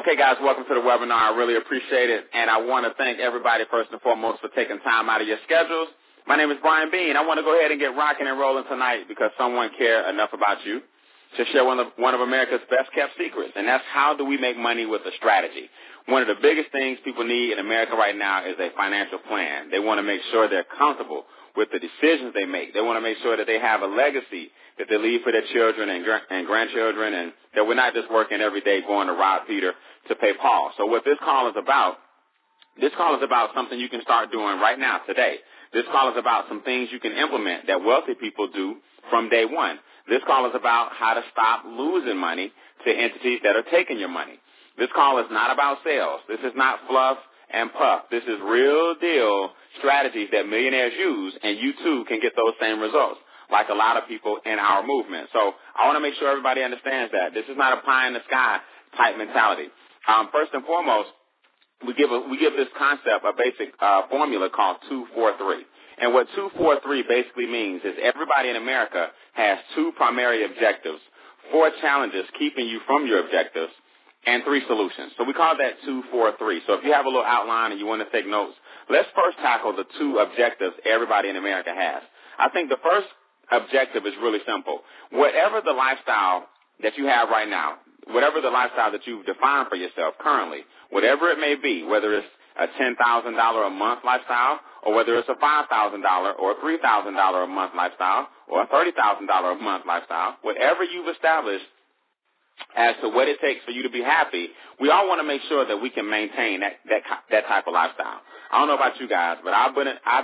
Okay, guys, welcome to the webinar. I really appreciate it, and I want to thank everybody, first and foremost, for taking time out of your schedules. My name is Brian Bean. I want to go ahead and get rocking and rolling tonight because someone cared enough about you to share one of America's best-kept secrets, and that's how do we make money with a strategy. One of the biggest things people need in America right now is a financial plan. They want to make sure they're comfortable with the decisions they make. They want to make sure that they have a legacy that they leave for their children and grandchildren, and that we're not just working every day going to rob Peter to pay Paul. So what this call is about something you can start doing right now, today. This call is about some things you can implement that wealthy people do from day one. This call is about how to stop losing money to entities that are taking your money. This call is not about sales. This is not fluff and puff. This is real deal strategies that millionaires use, and you too can get those same results, like a lot of people in our movement. So I want to make sure everybody understands that. This is not a pie in the sky type mentality. First and foremost, we give this concept a basic formula called 2-4-3. And what 2-4-3 basically means is everybody in America has two primary objectives, four challenges keeping you from your objectives, and three solutions. So we call that 2-4-3. So if you have a little outline and you want to take notes, let's first tackle the two objectives everybody in America has. I think the first objective is really simple. Whatever the lifestyle that you have right now, whatever the lifestyle that you've defined for yourself currently, whatever it may be, whether it's a $10,000 a month lifestyle, or whether it's a $5,000 or $3,000 a month lifestyle, or a $30,000 a month lifestyle, whatever you've established as to what it takes for you to be happy, we all want to make sure that we can maintain that type of lifestyle. I don't know about you guys, but I've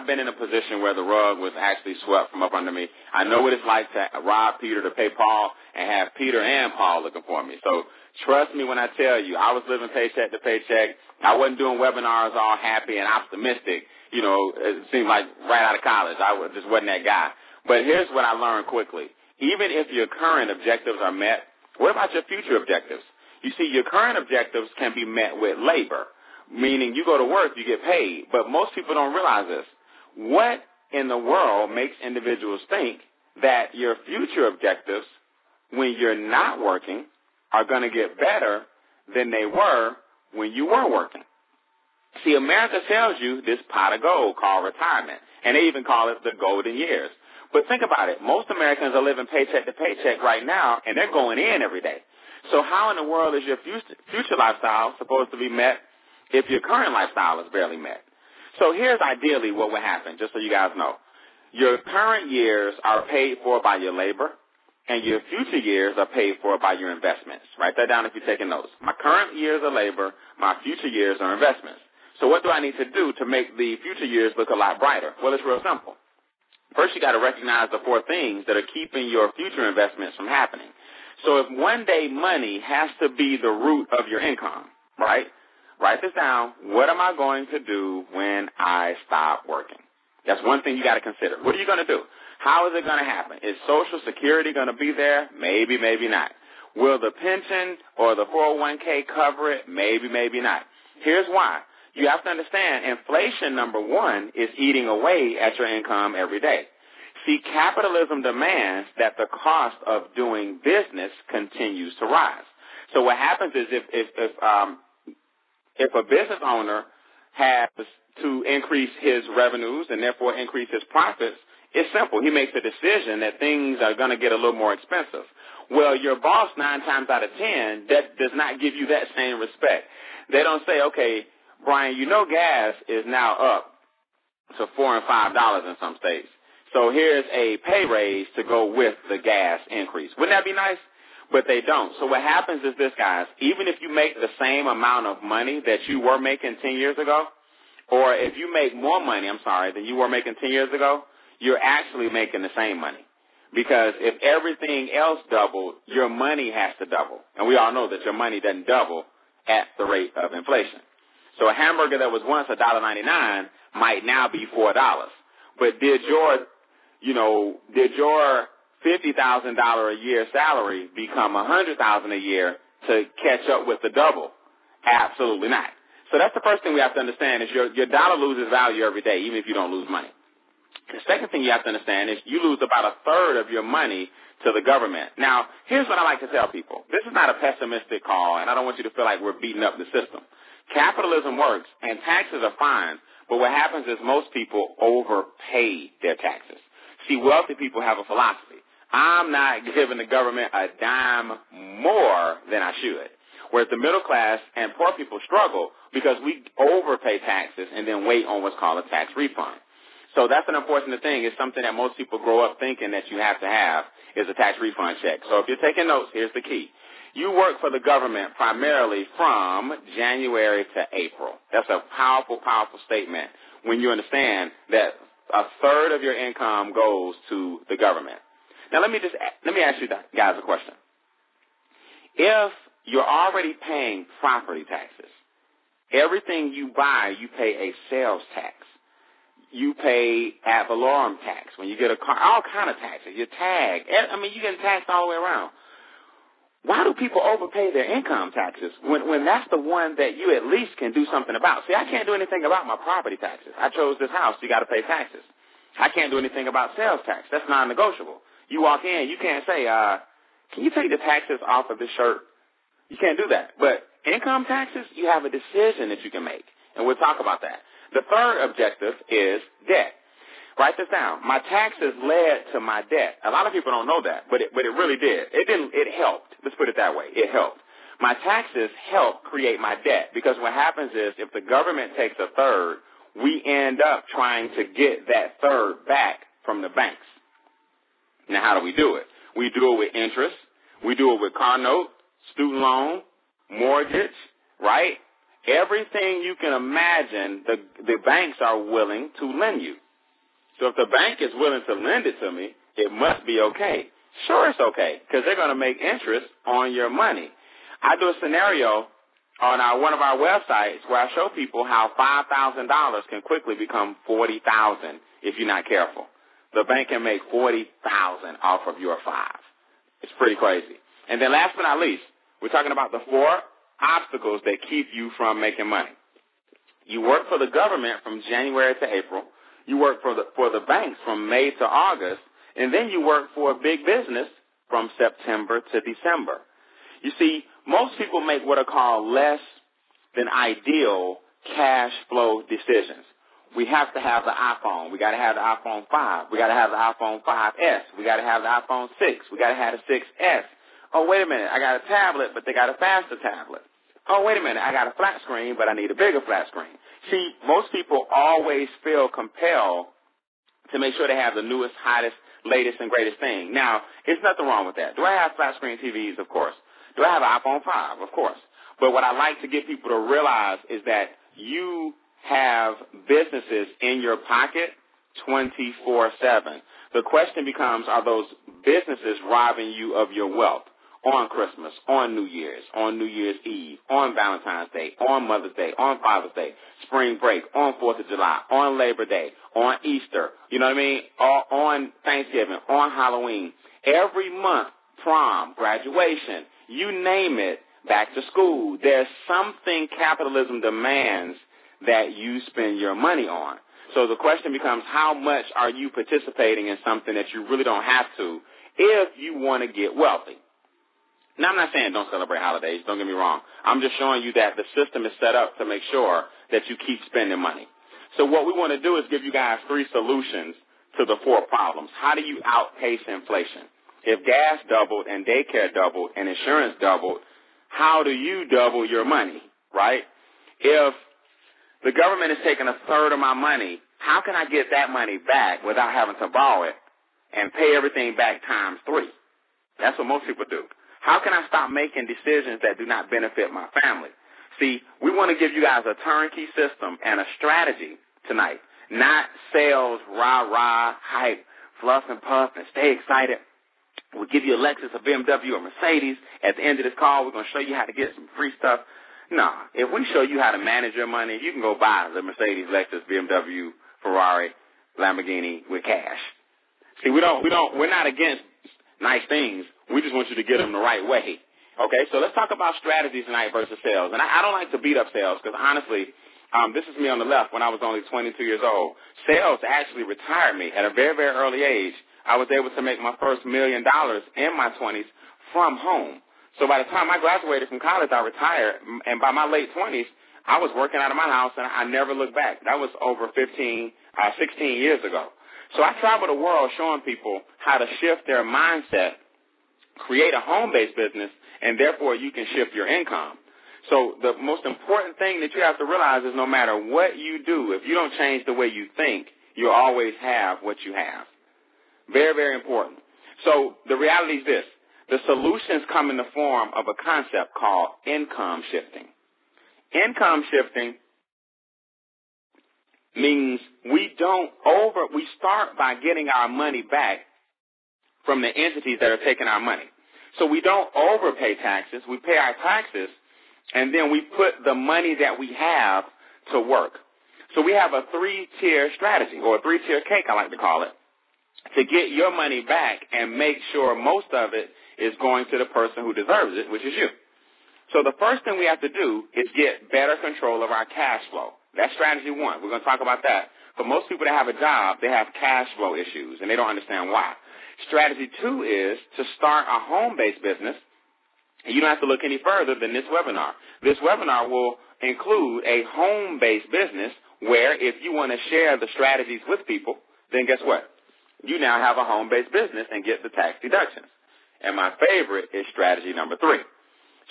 been in a position where the rug was actually swept from up under me. I know what it's like to rob Peter to pay Paul and have Peter and Paul looking for me. So trust me when I tell you, I was living paycheck to paycheck. I wasn't doing webinars all happy and optimistic. You know, it seemed like right out of college. I just wasn't that guy. But here's what I learned quickly. Even if your current objectives are met, what about your future objectives? You see, your current objectives can be met with labor, meaning you go to work, you get paid. But most people don't realize this. What in the world makes individuals think that your future objectives, when you're not working, are going to get better than they were when you were working? See, America sells you this pot of gold called retirement, and they even call it the golden years. But think about it. Most Americans are living paycheck to paycheck right now, and they're going in every day. So how in the world is your future lifestyle supposed to be met if your current lifestyle is barely met? So here's ideally what would happen, just so you guys know. Your current years are paid for by your labor, and your future years are paid for by your investments. Write that down if you're taking notes. My current years are labor. My future years are investments. So what do I need to do to make the future years look a lot brighter? Well, it's real simple. First, you got to recognize the four things that are keeping your future investments from happening. So if one day money has to be the root of your income, right? Write this down. What am I going to do when I stop working? That's one thing you got to consider. What are you going to do? How is it going to happen? Is Social Security going to be there? Maybe, maybe not. Will the pension or the 401k cover it? Maybe, maybe not. Here's why. You have to understand, inflation, number one, is eating away at your income every day. See, capitalism demands that the cost of doing business continues to rise. So what happens is if a business owner has to increase his revenues and therefore increase his profits, it's simple. He makes a decision that things are going to get a little more expensive. Well, your boss 9 times out of 10, that does not give you that same respect. They don't say, okay, Brian, you know gas is now up to $4 and $5 in some states. So here's a pay raise to go with the gas increase. Wouldn't that be nice? But they don't. So what happens is this, guys. Even if you make the same amount of money that you were making 10 years ago, or if you make more money, than you were making 10 years ago, you're actually making the same money. Because if everything else doubled, your money has to double. And we all know that your money doesn't double at the rate of inflation. So a hamburger that was once $1.99 might now be $4. But did your $50,000 a year salary become $100,000 a year to catch up with the double? Absolutely not. So that's the first thing we have to understand is your dollar loses value every day, even if you don't lose money. The second thing you have to understand is you lose about a third of your money to the government. Now, here's what I like to tell people. This is not a pessimistic call, and I don't want you to feel like we're beating up the system. Capitalism works, and taxes are fine, but what happens is most people overpay their taxes. See, wealthy people have a philosophy. I'm not giving the government a dime more than I should, whereas the middle class and poor people struggle because we overpay taxes and then wait on what's called a tax refund. So that's an unfortunate thing. It's something that most people grow up thinking that you have to have is a tax refund check. So if you're taking notes, here's the key. You work for the government primarily from January to April. That's a powerful, powerful statement when you understand that a third of your income goes to the government. Now, let me ask you guys a question. If you're already paying property taxes, everything you buy, you pay a sales tax. You pay ad valorem tax when you get a car, all kind of taxes. Your tag. I mean, you get taxed all the way around. Why do people overpay their income taxes when that's the one that you at least can do something about? See, I can't do anything about my property taxes. I chose this house. You got to pay taxes. I can't do anything about sales tax. That's non-negotiable. You walk in, you can't say, can you take the taxes off of this shirt? You can't do that. But income taxes, you have a decision that you can make, and we'll talk about that. The third objective is debt. Write this down. My taxes led to my debt. A lot of people don't know that, but it really did. It didn't. It helped. Let's put it that way. It helped. My taxes helped create my debt because what happens is if the government takes a third, we end up trying to get that third back from the banks. Now, how do we do it? We do it with interest. We do it with car note, student loan, mortgage, right? Everything you can imagine, the banks are willing to lend you. So if the bank is willing to lend it to me, it must be okay. Sure, it's okay, because they're going to make interest on your money. I do a scenario on one of our websites where I show people how $5,000 can quickly become $40,000 if you're not careful. The bank can make $40,000 off of your $5,000. It's pretty crazy. And then last but not least, we're talking about the four obstacles that keep you from making money. You work for the government from January to April. You work for the banks from May to August. And then you work for a big business from September to December. You see, most people make what are called less than ideal cash flow decisions. We have to have the iPhone. We got to have the iPhone 5. We got to have the iPhone 5S. We got to have the iPhone 6. We got to have the 6S. Oh, wait a minute. I got a tablet, but they got a faster tablet. Oh, wait a minute. I got a flat screen, but I need a bigger flat screen. See, most people always feel compelled to make sure they have the newest, hottest, latest, and greatest thing. Now, there's nothing wrong with that. Do I have flat screen TVs? Of course. Do I have an iPhone 5? Of course. But what I like to get people to realize is that you have businesses in your pocket 24/7. The question becomes, are those businesses robbing you of your wealth on Christmas, on New Year's Eve, on Valentine's Day, on Mother's Day, on Father's Day, spring break, on 4th of July, on Labor Day, on Easter, you know what I mean, or on Thanksgiving, on Halloween. Every month, prom, graduation, you name it, back to school, there's something capitalism demands that you spend your money on. So the question becomes, how much are you participating in something that you really don't have to if you want to get wealthy? Now, I'm not saying don't celebrate holidays. Don't get me wrong. I'm just showing you that the system is set up to make sure that you keep spending money. So what we want to do is give you guys three solutions to the four problems. How do you outpace inflation? If gas doubled and daycare doubled and insurance doubled, how do you double your money, right? If the government is taking a third of my money, how can I get that money back without having to borrow it and pay everything back times 3? That's what most people do. How can I stop making decisions that do not benefit my family? See, we want to give you guys a turnkey system and a strategy tonight, not sales, rah-rah, hype, fluff and puff, and stay excited. We'll give you a Lexus, a BMW, a Mercedes. At the end of this call, we're going to show you how to get some free stuff. No, if we show you how to manage your money, you can go buy the Mercedes, Lexus, BMW, Ferrari, Lamborghini with cash. See, we're not against nice things. We just want you to get them the right way. Okay, so let's talk about strategies tonight versus sales. And I don't like to beat up sales because honestly, This is me on the left when I was only 22 years old. Sales actually retired me at a very, very early age. I was able to make my first $1 million in my 20s from home. So by the time I graduated from college, I retired, and by my late 20s, I was working out of my house, and I never looked back. That was over 16 years ago. So I travel the world showing people how to shift their mindset, create a home-based business, and therefore you can shift your income. So the most important thing that you have to realize is no matter what you do, if you don't change the way you think, you'll always have what you have. Very, very important. So the reality is this. The solutions come in the form of a concept called income shifting. Income shifting means we start by getting our money back from the entities that are taking our money. So we don't overpay taxes. We pay our taxes, and then we put the money that we have to work. So we have a three-tier strategy, or a three-tier cake, I like to call it, to get your money back and make sure most of it is going to the person who deserves it, which is you. So the first thing we have to do is get better control of our cash flow. That's strategy one. We're going to talk about that. For most people that have a job, they have cash flow issues, and they don't understand why. Strategy two is to start a home-based business. And you don't have to look any further than this webinar. This webinar will include a home-based business where if you want to share the strategies with people, then guess what? You now have a home-based business and get the tax deductions. And my favorite is strategy number three.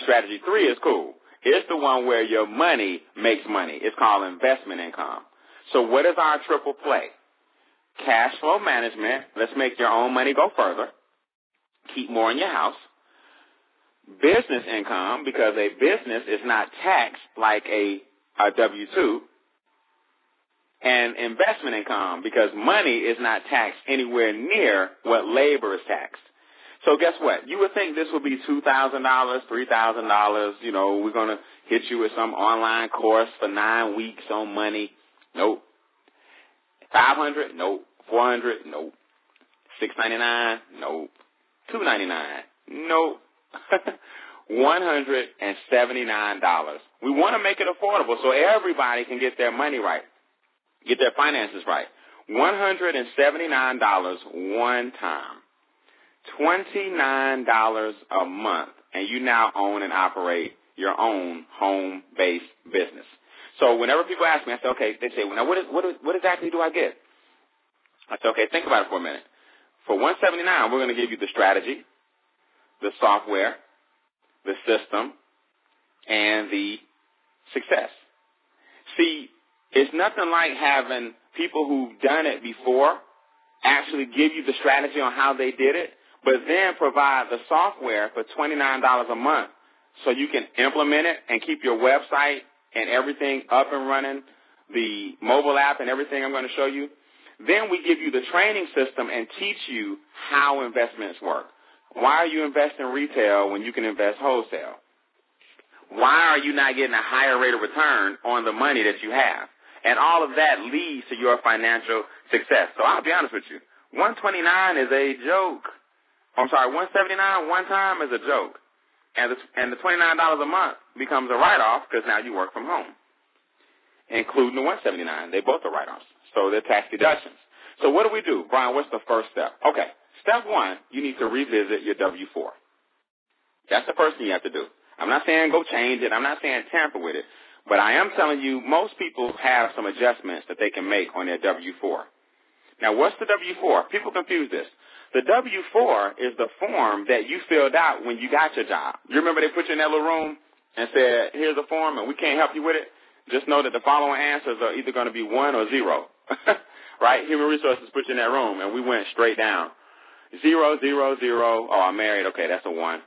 Strategy three is cool. It's the one where your money makes money. It's called investment income. So what is our triple play? Cash flow management. Let's make your own money go further. Keep more in your house. Business income, because a business is not taxed like a W-2, and investment income, because money is not taxed anywhere near what labor is taxed. So guess what? You would think this would be $2,000, $3,000, we're going to hit you with some online course for 9 weeks on money. Nope. $500? Nope. $400? Nope. $699? Nope. $299? Nope. $179. We want to make it affordable so everybody can get their money right, get their finances right. $179 one time, $29 a month, and you now own and operate your own home-based business. So whenever people ask me, I say, okay, they say, well, now what exactly do I get? I say, okay, think about it for a minute. For $179, we're going to give you the strategy, the software, the system, and the success. See, it's nothing like having people who've done it before actually give you the strategy on how they did it, but then provide the software for $29 a month so you can implement it and keep your website and everything up and running, the mobile app and everything I'm going to show you. Then we give you the training system and teach you how investments work. Why are you investing retail when you can invest wholesale? Why are you not getting a higher rate of return on the money that you have? And all of that leads to your financial success. So I'll be honest with you. $129 is a joke. I'm sorry, $179 one time is a joke. And the $29 a month becomes a write-off because now you work from home, including the $179. They both are write-offs. So they're tax deductions. So what do we do? Brian, what's the first step? Okay. Step one, you need to revisit your W-4. That's the first thing you have to do. I'm not saying go change it. I'm not saying tamper with it. But I am telling you most people have some adjustments that they can make on their W-4. Now, what's the W-4? People confuse this. The W-4 is the form that you filled out when you got your job. You remember they put you in that little room and said, here's a form and we can't help you with it? Just know that the following answers are either going to be 1 or 0. Right? Human Resources put you in that room and we went straight down. 0, 0, 0. Oh, I'm married. Okay, that's a 1.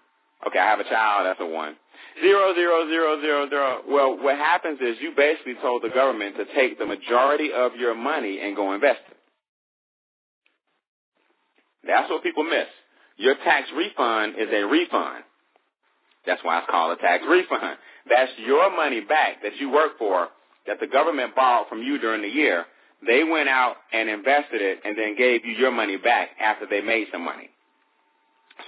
Okay, I have a child. That's a 1. 0, 0, 0, 0, 0. Well, what happens is you basically told the government to take the majority of your money and go invest it. That's what people miss. Your tax refund is a refund. That's why it's called a tax refund. That's your money back that you work for, that the government borrowed from you during the year. They went out and invested it and then gave you your money back after they made some money.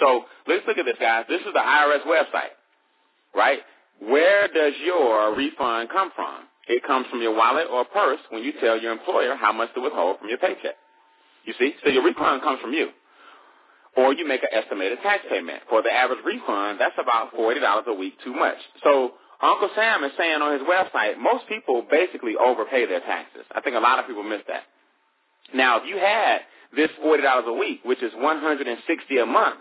So let's look at this, guys. This is the IRS website, right? Where does your refund come from? It comes from your wallet or purse when you tell your employer how much to withhold from your paycheck. You see? So your refund comes from you. Or you make an estimated tax payment. For the average refund, that's about $40 a week too much. So Uncle Sam is saying on his website, most people basically overpay their taxes. I think a lot of people miss that. Now, if you had this $40 a week, which is $160 a month,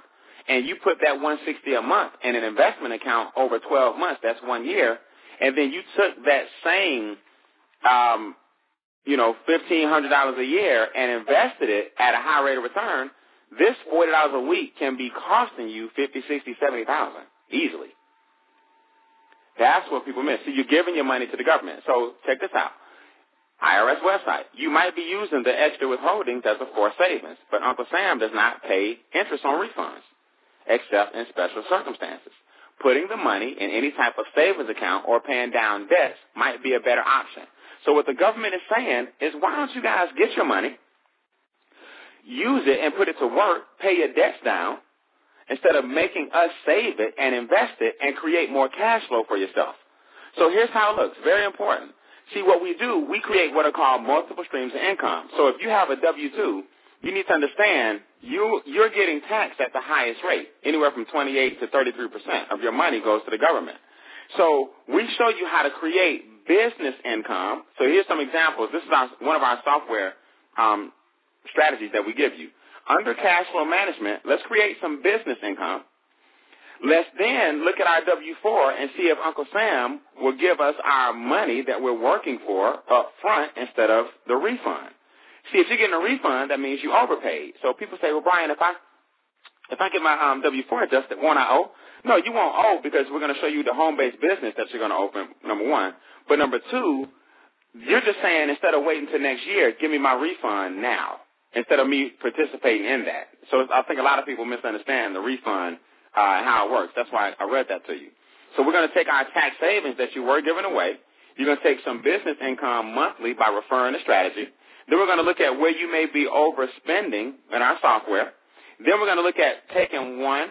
and you put that $160 a month in an investment account over 12 months, that's 1 year, and then you took that same, $1,500 a year and invested it at a high rate of return, this $40 a week can be costing you $50,000, $60,000, $70,000 easily. That's what people miss. So you're giving your money to the government. So check this out. IRS website. You might be using the extra withholdings as a forced savings, but Uncle Sam does not pay interest on refunds, except in special circumstances. Putting the money in any type of savings account or paying down debts might be a better option. So what the government is saying is, why don't you guys get your money, use it and put it to work, pay your debts down, instead of making us save it and invest it and create more cash flow for yourself. So here's how it looks. Very important. See, what we do, we create what are called multiple streams of income. So if you have a W-2, you need to understand you're getting taxed at the highest rate. Anywhere from 28 to 33% of your money goes to the government. So we show you how to create business income. So here's some examples. This is one of our software strategies that we give you. Under cash flow management, let's create some business income. Let's then look at our W-4 and see if Uncle Sam will give us our money that we're working for up front instead of the refund. See, if you're getting a refund, that means you overpaid. So people say, well, Brian, if I get my W-4 adjusted, won't I owe? No, you won't owe because we're going to show you the home-based business that you're going to open, number one. But number two, you're just saying instead of waiting until next year, give me my refund now instead of me participating in that. So I think a lot of people misunderstand the refund and how it works. That's why I read that to you. So we're going to take our tax savings that you were giving away. You're going to take some business income monthly by referring to strategy. Then we're going to look at where you may be overspending in our software. Then we're going to look at taking 1,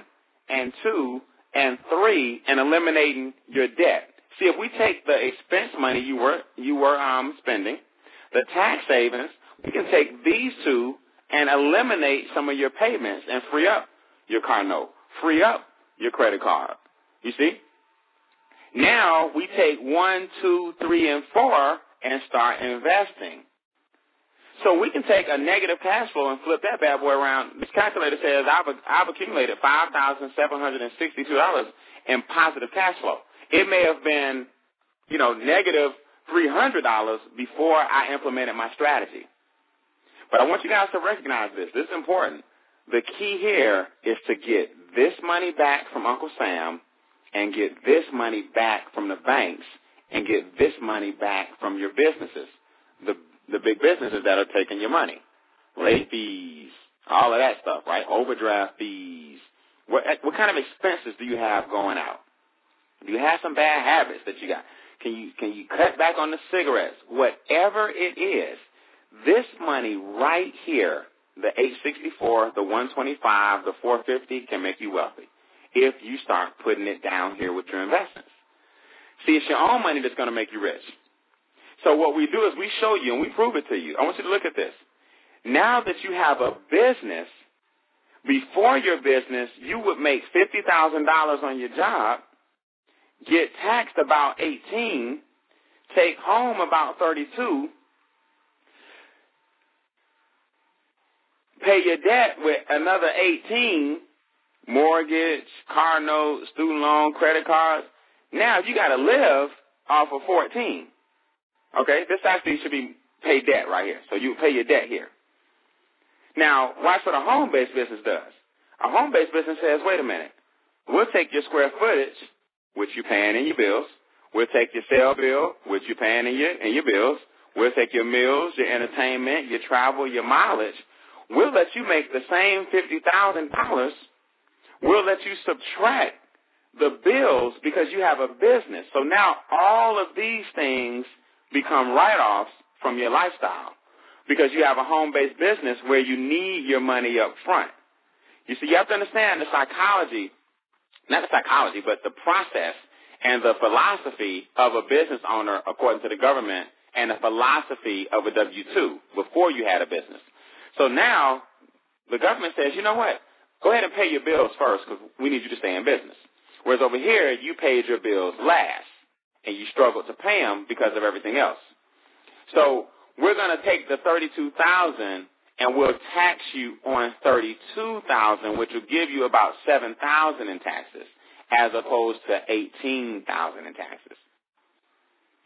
2, and 3 and eliminating your debt. See, if we take the expense money you were spending, the tax savings, we can take these two and eliminate some of your payments and free up your car note, free up your credit card. You see? Now we take 1, 2, 3, and 4 and start investing. So we can take a negative cash flow and flip that bad boy around. This calculator says I've accumulated $5,762 in positive cash flow. It may have been, negative $300 before I implemented my strategy. But I want you guys to recognize this. This is important. The key here is to get this money back from Uncle Sam and get this money back from the banks and get this money back from your businesses, the big businesses that are taking your money, late fees, all of that stuff, right? Overdraft fees. What kind of expenses do you have going out? Do you have some bad habits that you got? Can you cut back on the cigarettes? Whatever it is, this money right here, the 864, the 125, the 450 can make you wealthy if you start putting it down here with your investments. See, it's your own money that's going to make you rich. So what we do is we show you and we prove it to you. I want you to look at this. Now that you have a business, before your business, you would make $50,000 on your job, get taxed about $18,000, take home about $32,000, pay your debt with another $18,000, mortgage, car note, student loan, credit cards. Now you got to live off of $14,000. Okay, this actually should be pay debt right here. So you pay your debt here. Now, watch what a home-based business does. A home-based business says, wait a minute, we'll take your square footage, which you're paying in your bills. We'll take your cell bill, which you're paying in your bills. We'll take your meals, your entertainment, your travel, your mileage. We'll let you make the same $50,000. We'll let you subtract the bills because you have a business. So now all of these things become write-offs from your lifestyle because you have a home-based business where you need your money up front. You see, you have to understand the process and the philosophy of a business owner according to the government and the philosophy of a W-2 before you had a business. So now the government says, you know what, go ahead and pay your bills first because we need you to stay in business. Whereas over here, you paid your bills last and you struggled to pay them because of everything else. So we're going to take the $32,000 and we'll tax you on $32,000, which will give you about $7,000 in taxes as opposed to $18,000 in taxes.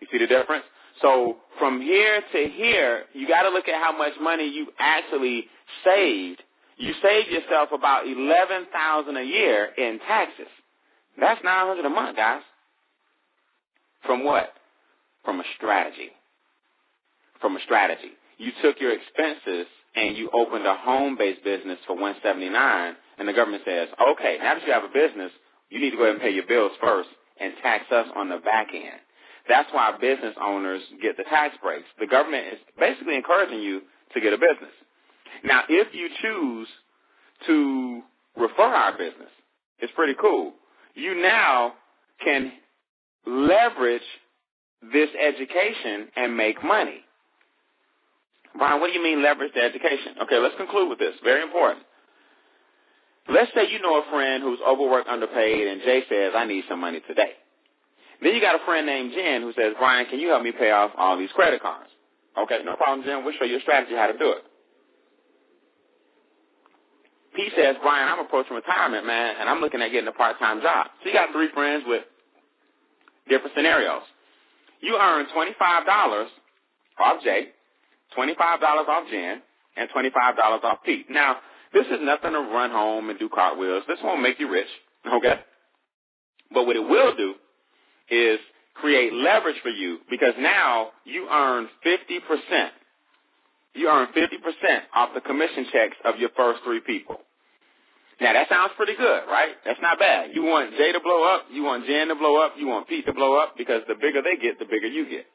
You see the difference? So from here to here, you got to look at how much money you actually saved. You saved yourself about $11,000 a year in taxes. That's $900 a month, guys. From what? From a strategy. From a strategy. You took your expenses and you opened a home-based business for $179, and the government says, okay, now that you have a business, you need to go ahead and pay your bills first and tax us on the back end. That's why business owners get the tax breaks. The government is basically encouraging you to get a business. Now, if you choose to refer our business, it's pretty cool. You now can leverage this education and make money. Brian, what do you mean leverage the education? Okay, let's conclude with this. Very important. Let's say you know a friend who's overworked, underpaid, and Jay says, I need some money today. Then you got a friend named Jen who says, Brian, can you help me pay off all these credit cards? Okay, no problem, Jen. We'll show you a strategy how to do it. He says, Brian, I'm approaching retirement, man, and I'm looking at getting a part-time job. So you got three friends with different scenarios. You earn $25 off Jay, $25 off Jen, and $25 off Pete. Now, this is nothing to run home and do cartwheels. This won't make you rich, okay? But what it will do is create leverage for you because now you earn 50%. You earn 50% off the commission checks of your first three people. Now, that sounds pretty good, right? That's not bad. You want Jay to blow up, you want Jen to blow up, you want Pete to blow up because the bigger they get, the bigger you get.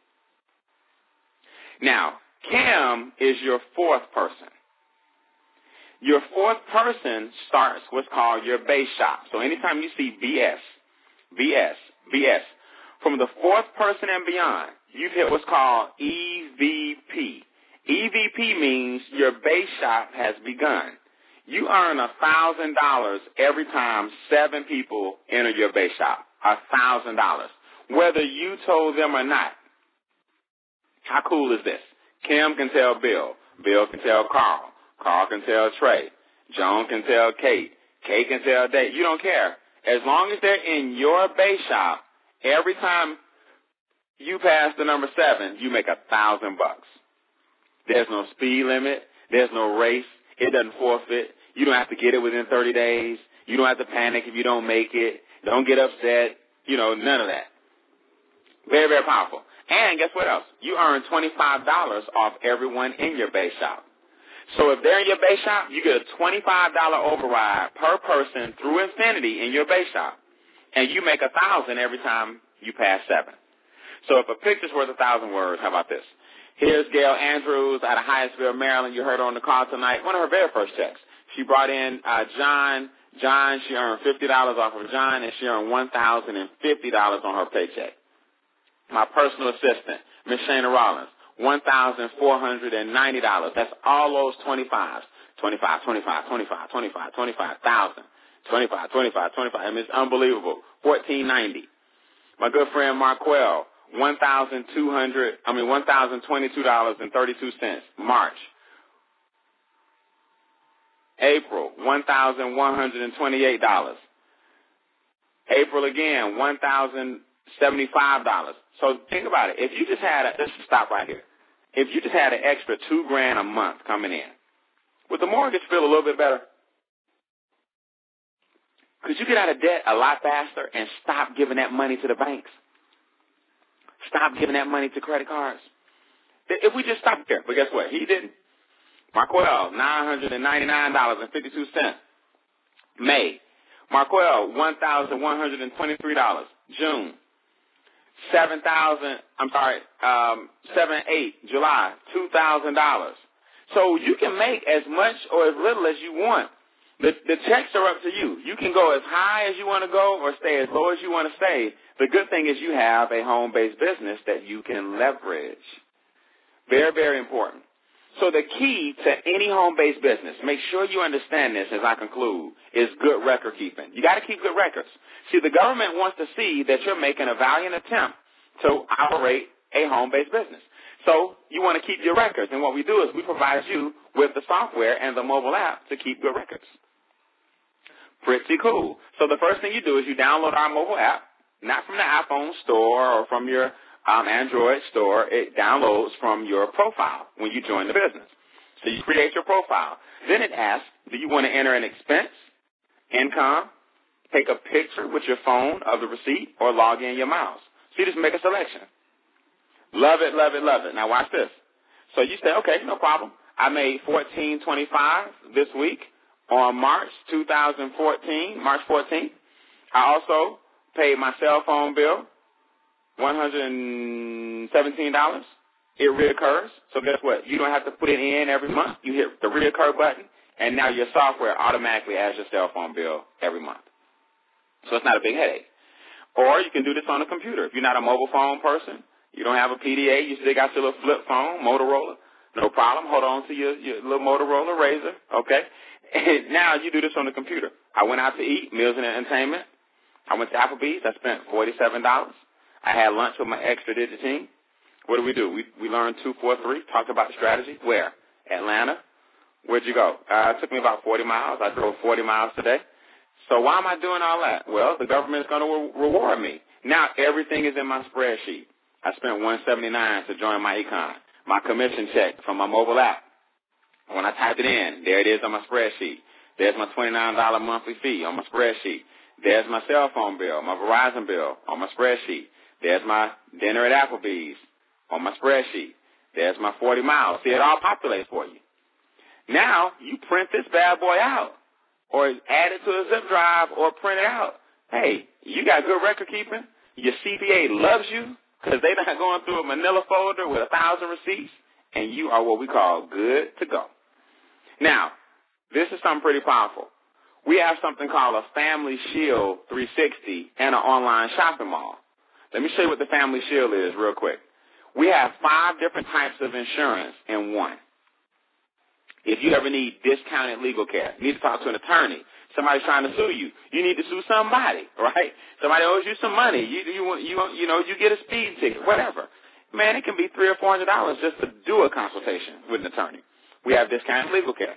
Now, Cam is your fourth person. Your fourth person starts what's called your base shop. So anytime you see BS, from the fourth person and beyond, you've hit what's called EVP. EVP means your base shop has begun. You earn $1,000 every time seven people enter your base shop. $1,000. Whether you told them or not. How cool is this? Kim can tell Bill. Bill can tell Carl. Carl can tell Trey. Joan can tell Kate. Kate can tell Dave. You don't care. As long as they're in your base shop, every time you pass the number seven, you make $1,000. There's no speed limit. There's no race. It doesn't forfeit. You don't have to get it within 30 days. You don't have to panic if you don't make it. Don't get upset. You know, none of that. Very, very powerful. And guess what else? You earn $25 off everyone in your base shop. So if they're in your base shop, you get a $25 override per person through infinity in your base shop. And you make $1,000 every time you pass seven. So if a picture's worth 1,000 words, how about this? Here's Gail Andrews out of Hyattsville, Maryland. You heard her on the call tonight. One of her very first checks. She brought in John. John, she earned $50 off of John, and she earned $1,050 on her paycheck. My personal assistant, Ms. Shana Rollins, $1,490. That's all those 25s. 25, 25, 25, 25, 25,000. 25, 25, 25. I mean, it's unbelievable. $1,490. My good friend Marquel, $1,022.32. March. April, $1,128. April again, $1,075. So think about it. If you just had a, let's stop right here. If you just had an extra $2,000 a month coming in, would the mortgage feel a little bit better? Could you get out of debt a lot faster and stop giving that money to the banks? Stop giving that money to credit cards. If we just stopped there, but guess what? He didn't. Marquel, $999.52. May. Marquel, $1,123. June. July, $2,000. So you can make as much or as little as you want. The checks are up to you. You can go as high as you want to go or stay as low as you want to stay. The good thing is you have a home-based business that you can leverage. Very, very important. So the key to any home-based business, make sure you understand this as I conclude, is good record keeping. You got to keep good records. See, the government wants to see that you're making a valiant attempt to operate a home-based business. So you want to keep your records. And what we do is we provide you with the software and the mobile app to keep your records. Pretty cool. So the first thing you do is you download our mobile app, not from the iPhone store or from your Android store. It downloads from your profile when you join the business. So you create your profile. Then it asks, do you want to enter an expense, income, take a picture with your phone of the receipt, or log in your miles? So you just make a selection. Love it, love it, love it. Now watch this. So you say, okay, no problem. I made $14.25 this week on March 2014, March 14th. I also paid my cell phone bill, $117. It reoccurs. So guess what? You don't have to put it in every month. You hit the reoccur button, and now your software automatically adds your cell phone bill every month. So it's not a big headache. Or you can do this on a computer. If you're not a mobile phone person, you don't have a PDA, you still got your little flip phone, Motorola, no problem. Hold on to your little Motorola Razor, okay? And now you do this on the computer. I went out to eat, meals and entertainment. I went to Applebee's. I spent $47. I had lunch with my Extra Digit team. What do? We learned 243, talked about the strategy. Where? Atlanta. Where'd you go? It took me about 40 miles. I drove 40 miles today. So why am I doing all that? Well, the government's going to reward me. Now everything is in my spreadsheet. I spent $179 to join my econ. My commission check from my mobile app. When I type it in, there it is on my spreadsheet. There's my $29 monthly fee on my spreadsheet. There's my cell phone bill, my Verizon bill on my spreadsheet. There's my dinner at Applebee's on my spreadsheet. There's my 40 miles. See, it all populates for you. Now, you print this bad boy out or add it to a zip drive or print it out. Hey, you got good record keeping. Your CPA loves you, because they're not going through a manila folder with 1,000 receipts, and you are what we call good to go. Now, this is something pretty powerful. We have something called a Family Shield 360 and an online shopping mall. Let me show you what the Family Shield is real quick. We have 5 different types of insurance in one. If you ever need discounted legal care, you need to talk to an attorney, somebody's trying to sue you, you need to sue somebody, right? Somebody owes you some money. You get a speed ticket, whatever. Man, it can be $300 or $400 just to do a consultation with an attorney. We have discounted legal care.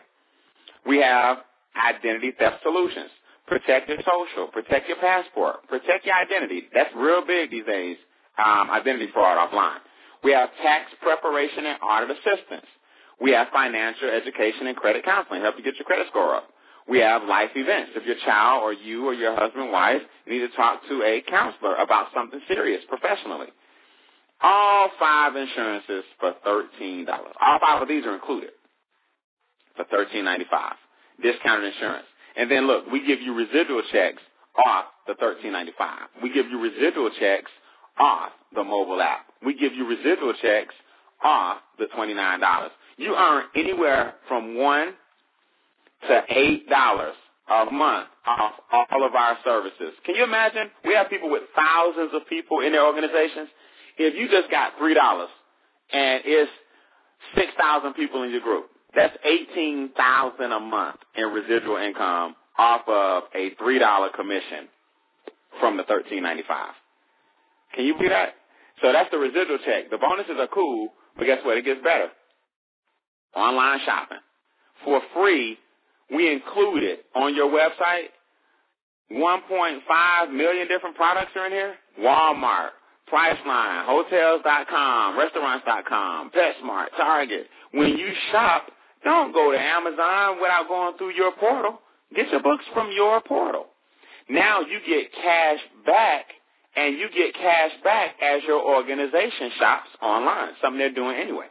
We have identity theft solutions. Protect your social. Protect your passport. Protect your identity. That's real big these days, identity fraud offline. We have tax preparation and audit assistance. We have financial education and credit counseling, help you get your credit score up. We have life events. If your child or you or your husband, wife, need to talk to a counselor about something serious professionally. All 5 insurances for $13. All 5 of these are included for $13.95, discounted insurance. And then, look, we give you residual checks off the $13.95. We give you residual checks off the mobile app. We give you residual checks off the $29. You earn anywhere from $1 to $8 a month off all of our services. Can you imagine? We have people with thousands of people in their organizations. If you just got $3 and it's 6,000 people in your group, that's $18,000 a month in residual income off of a $3 commission from the $13.95. Can you believe that? So that's the residual check. The bonuses are cool, but guess what? It gets better. Online shopping. For free, we included on your website 1.5 million different products are in here. Walmart, Priceline, Hotels.com, Restaurants.com, PetSmart, Target. When you shop, don't go to Amazon without going through your portal. Get your books from your portal. Now you get cash back, and you get cash back as your organization shops online, something they're doing anyway.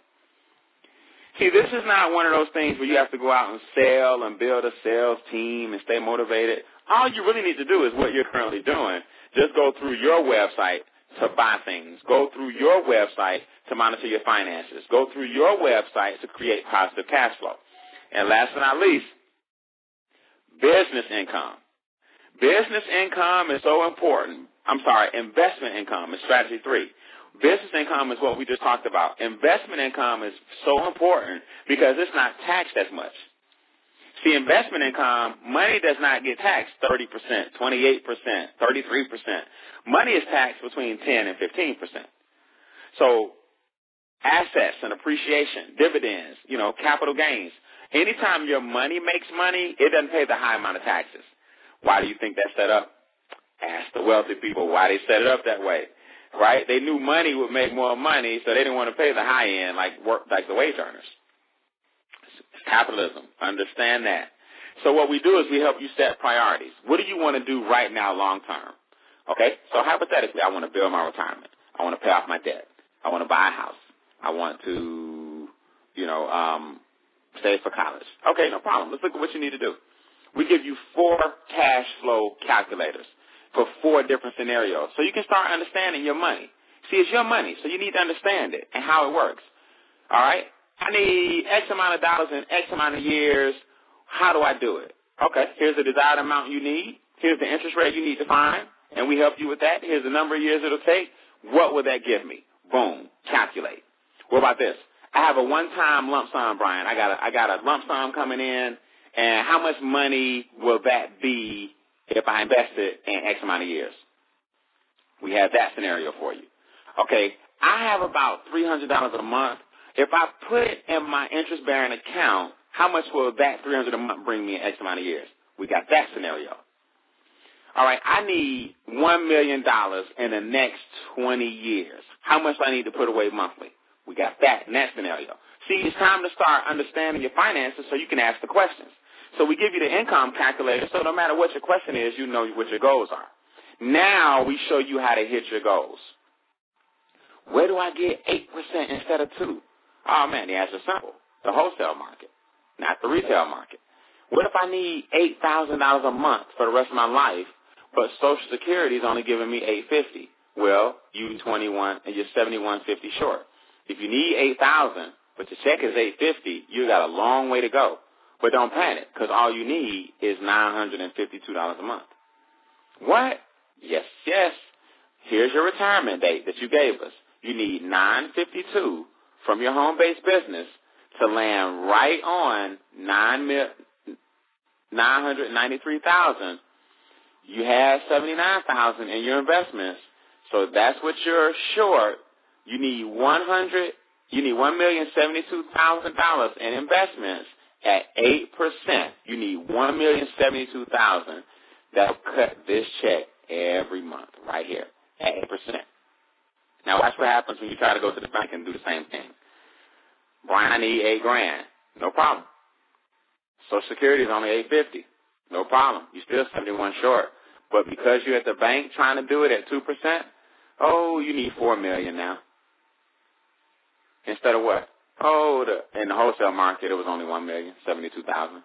See, this is not one of those things where you have to go out and sell and build a sales team and stay motivated. All you really need to do is what you're currently doing. Just go through your website to buy things. Go through your website to monitor your finances. Go through your website to create positive cash flow. And last but not least, Business income. Business income is so important. I'm sorry, investment income is strategy 3. Business income is what we just talked about. Investment income is so important because it's not taxed as much. See, investment income, money does not get taxed 30%, 28%, 33%. Money is taxed between 10 and 15%. So assets and appreciation, dividends, capital gains. Anytime your money makes money, it doesn't pay the high amount of taxes. Why do you think that's set up? Ask the wealthy people why they set it up that way, right? They knew money would make more money, so they didn't want to pay the high end like the wage earners. It's capitalism. Understand that. So what we do is we help you set priorities. What do you want to do right now long term? Okay, so hypothetically, I want to build my retirement. I want to pay off my debt. I want to buy a house. I want to, save for college. Okay, no problem. Let's look at what you need to do. We give you 4 cash flow calculators for 4 different scenarios. So you can start understanding your money. See, it's your money, so you need to understand it and how it works. All right? I need X amount of dollars in X amount of years. How do I do it? Okay, here's the desired amount you need. Here's the interest rate you need to find, and we help you with that. Here's the number of years it'll take. What will that give me? Boom. Calculate. What about this? I have a one-time lump sum, Brian. I got a lump sum coming in. And how much money will that be if I invest it in X amount of years? We have that scenario for you. Okay, I have about $300 a month. If I put it in my interest-bearing account, how much will that $300 a month bring me in X amount of years? We got that scenario. All right, I need $1 million in the next 20 years. How much do I need to put away monthly? We got that in that scenario. See, it's time to start understanding your finances so you can ask the questions. So we give you the income calculator, so no matter what your question is, you know what your goals are. Now we show you how to hit your goals. Where do I get 8% instead of 2? Oh, man, the answer's simple. The wholesale market, not the retail market. What if I need $8,000 a month for the rest of my life, but Social Security is only giving me $850? Well, you're 21 and you're $7,150 short. If you need $8,000, but your check is $850, you got a long way to go. But don't panic, because all you need is $952 a month. What? Yes, yes. Here's your retirement date that you gave us. You need $952 from your home-based business to land right on $993,000. You have $79,000 in your investments, so that's what you're short. You need $1,072,000 in investments. At 8%, you need $1,072,000. That'll cut this check every month right here at 8%. Now watch what happens when you try to go to the bank and do the same thing. Brian, I need $8,000. No problem. Social Security is only $850. No problem. You're still $71 short. But because you're at the bank trying to do it at 2%, oh, you need $4 million now. Instead of what? Oh, in the wholesale market, it was only $1,072,000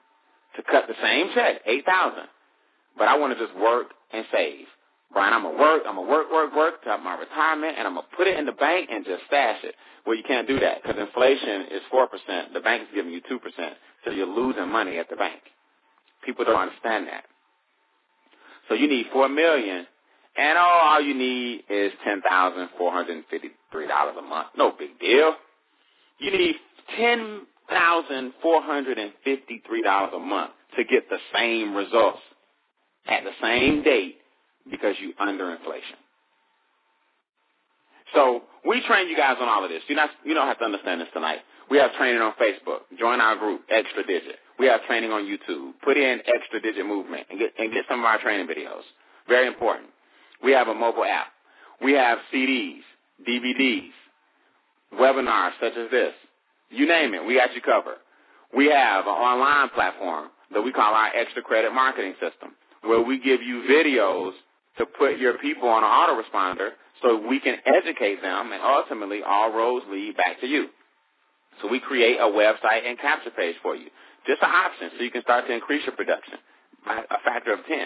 to cut the same check, $8,000. But I want to just work and save. Brian, I'm going to work to my retirement, and I'm going to put it in the bank and just stash it. Well, you can't do that because inflation is 4%. The bank is giving you 2%, so you're losing money at the bank. People don't understand that. So you need $4 million, and all you need is $10,453 a month. No big deal. You need $10,453 a month to get the same results at the same date because you under inflation. So we train you guys on all of this. You don't have to understand this tonight. We have training on Facebook. Join our group, Extra Digit. We have training on YouTube. Put in Extra Digit Movement and get some of our training videos. Very important. We have a mobile app. We have CDs, DVDs. Webinars such as this. You name it, we got you covered. We have an online platform that we call our Extra Credit Marketing System, where we give you videos to put your people on an autoresponder so we can educate them, and ultimately all roads lead back to you. So we create a website and capture page for you. Just an option so you can start to increase your production by a factor of 10.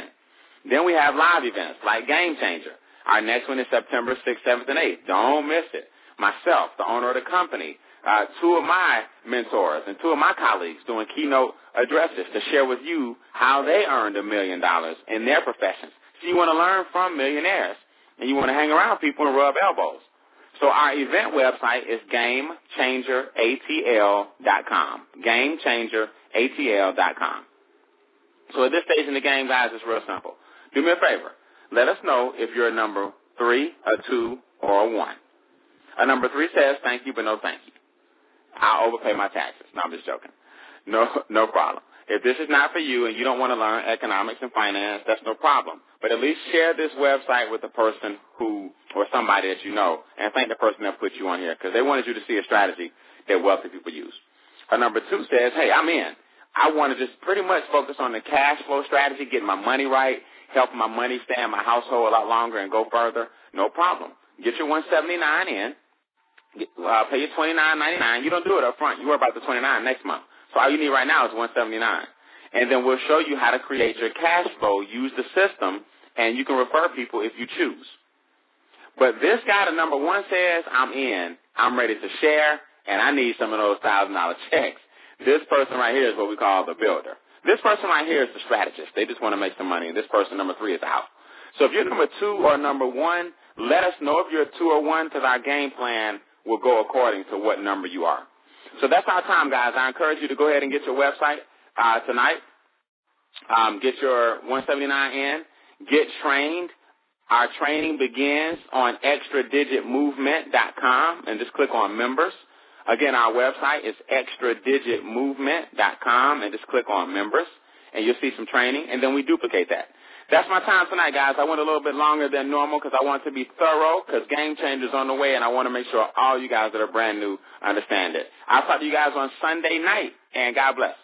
Then we have live events like Game Changer. Our next one is September 6th, 7th, and 8th. Don't miss it. Myself, the owner of the company, two of my mentors and two of my colleagues doing keynote addresses to share with you how they earned $1 million in their professions. So you want to learn from millionaires, and you want to hang around people and rub elbows. So our event website is GameChangerATL.com, GameChangerATL.com. So at this stage in the game, guys, it's real simple. Do me a favor. Let us know if you're a number 3, a 2, or a 1. A number 3 says thank you, but no thank you. I'll overpay my taxes. No, I'm just joking. No problem. If this is not for you and you don't want to learn economics and finance, that's no problem. But at least share this website with the person who, or somebody that you know, and thank the person that put you on here because they wanted you to see a strategy that wealthy people use. Her number 2 says, hey, I'm in. I want to just pretty much focus on the cash flow strategy, getting my money right, help my money stay in my household a lot longer and go further. No problem. Get your $179 in. Pay your $29.99. You don't do it up front. You worry about the $29 next month. So all you need right now is $179. And then we'll show you how to create your cash flow, use the system, and you can refer people if you choose. But this guy, the number 1, says, I'm in, I'm ready to share, and I need some of those $1,000 checks. This person right here is what we call the builder. This person right here is the strategist. They just want to make some money. And this person, number 3, is out. So if you're number 2 or number 1, let us know if you're a 2 or 1 because our game plan will go according to what number you are. So that's our time, guys. I encourage you to go ahead and get your website tonight. Get your $179 in. Get trained. Our training begins on extradigitmovement.com, and just click on members. Again, our website is extradigitmovement.com, and just click on members, and you'll see some training, and then we duplicate that. That's my time tonight, guys. I went a little bit longer than normal because I want to be thorough because Game Changer's on the way, and I want to make sure all you guys that are brand new understand it. I'll talk to you guys on Sunday night, and God bless.